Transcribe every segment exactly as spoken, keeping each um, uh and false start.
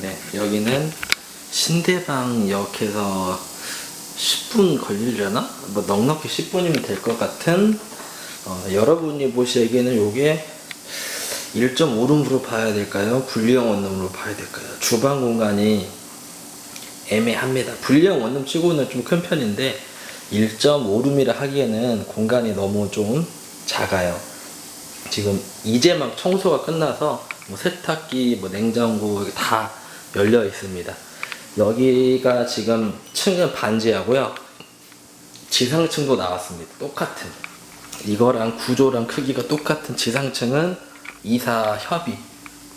네, 여기는 신대방역에서 십 분 걸리려나? 뭐 넉넉히 십 분이면 될 것 같은, 어, 여러분이 보시기에는 이게 일 점 오 룸으로 봐야 될까요? 분리형 원룸으로 봐야 될까요? 주방 공간이 애매합니다. 분리형 원룸 치고는 좀 큰 편인데 일 점 오 룸이라 하기에는 공간이 너무 좀 작아요. 지금 이제 막 청소가 끝나서 뭐 세탁기, 뭐 냉장고 다 열려 있습니다. 여기가 지금 층은 반지하고요. 지상층도 나왔습니다. 똑같은 이거랑 구조랑 크기가 똑같은 지상층은 이사 협의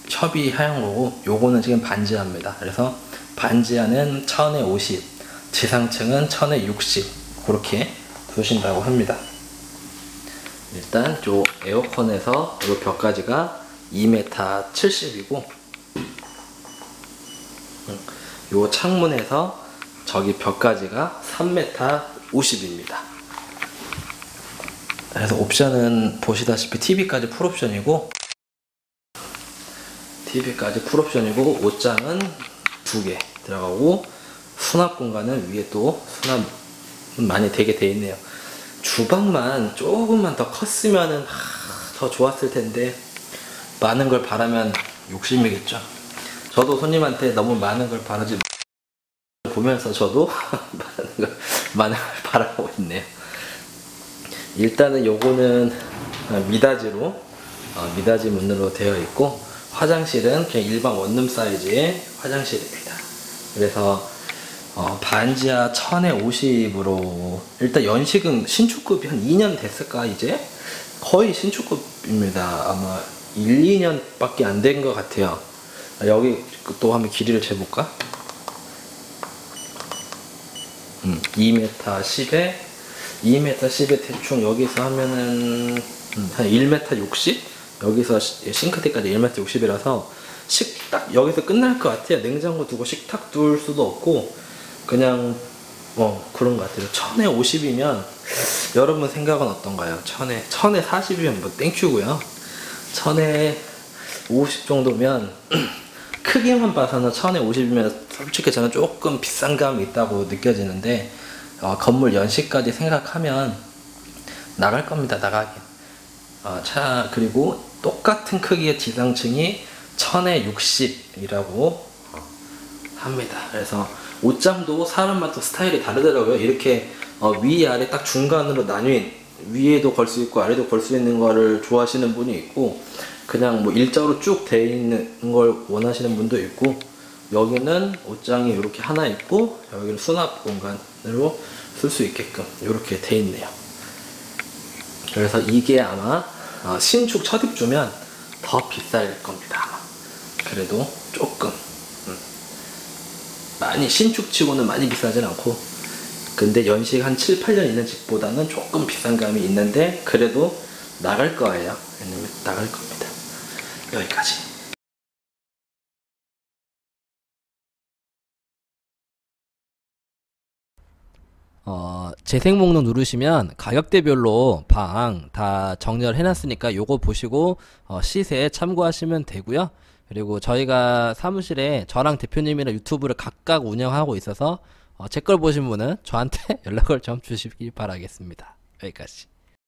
협의한 거고, 요거는 지금 반지하입니다. 그래서 반지하는 천에 오십, 지상층은 천에 육십 그렇게 두신다고 합니다. 일단 요 에어컨에서 요 벽까지가 이 미터 칠십이고 요 창문에서 저기 벽까지가 삼 미터 오십입니다 그래서 옵션은 보시다시피 티비까지 풀옵션이고 티비까지 풀옵션이고 옷장은 두 개 들어가고 수납 공간은 위에 또 수납 많이 되게 돼 있네요. 주방만 조금만 더 컸으면은 하, 더 좋았을 텐데 많은 걸 바라면 욕심이겠죠. 저도 손님한테 너무 많은 걸 바라지 보면서 저도 많은 걸, 많은 걸 바라고 있네요. 일단은 요거는 미닫이로 어, 미닫이 문으로 되어 있고 화장실은 그냥 일반 원룸 사이즈의 화장실입니다. 그래서 어, 반지하 천에 오십으로 일단 연식은 신축급이 한 이 년 됐을까, 이제 거의 신축급입니다. 아마 일, 이 년 밖에 안 된 것 같아요. 여기 또 한번 길이를 재볼까? 음, 이 미터 십에 이 미터 십에 대충 여기서 하면은 음, 한 일 미터 육십? 여기서 시, 싱크대까지 일 미터 육십이라서 식탁 여기서 끝날 것 같아요. 냉장고 두고 식탁 둘 수도 없고 그냥 뭐 그런 것 같아요. 천에 오십이면 여러분 생각은 어떤가요? 천에, 천에 사십이면 뭐 땡큐고요. 천에 오십 정도면 크기만 봐서는 천에 오십이면 솔직히 저는 조금 비싼 감이 있다고 느껴지는데 어, 건물 연식까지 생각하면 나갈 겁니다. 나가기. 어, 차 그리고 똑같은 크기의 지상층이 천에 육십이라고 합니다. 그래서 옷장도 사람마다 스타일이 다르더라고요. 이렇게 어, 위 아래 딱 중간으로 나뉜, 위에도 걸 수 있고 아래도 걸 수 있는 거를 좋아하시는 분이 있고 그냥 뭐 일자로 쭉 되어 있는 걸 원하시는 분도 있고, 여기는 옷장이 이렇게 하나 있고 여기는 수납 공간으로 쓸 수 있게끔 이렇게 되어 있네요. 그래서 이게 아마 어, 신축 첫 입주면 더 비쌀 겁니다. 아마 그래도 조금 음. 많이 신축치고는 많이 비싸진 않고, 근데 연식 한 칠, 팔 년 있는 집보다는 조금 비싼 감이 있는데 그래도 나갈 거예요. 왜냐면 나갈 겁니다. 여기까지. 어, 재생 목록 누르시면 가격대별로 방 다 정렬 해놨으니까 요거 보시고 어, 시세 참고하시면 되고요. 그리고 저희가 사무실에 저랑 대표님이랑 유튜브를 각각 운영하고 있어서 어, 제 걸 보신 분은 저한테 연락을 좀 주시기 바라겠습니다. 여기까지.